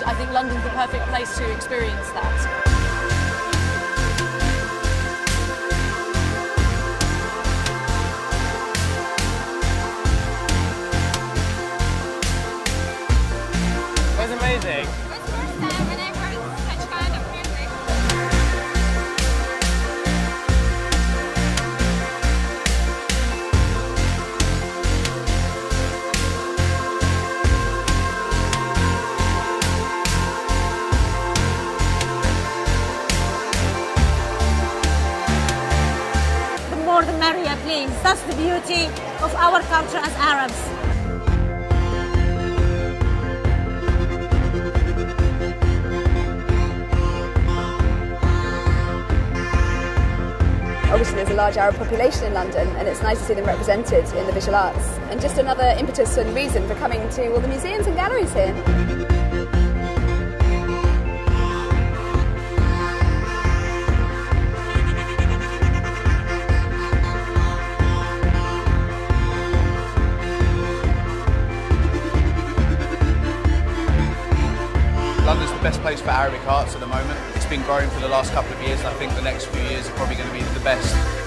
because I think London's the perfect place to experience that. It was amazing. The more the merrier, please. That's the beauty of our culture as Arabs. Obviously there's a large Arab population in London, and it's nice to see them represented in the visual arts. And just another impetus and reason for coming to all the museums and galleries here. London's the best place for Arabic arts at the moment. It's been growing for the last couple of years, and I think the next few years are probably going to be the best.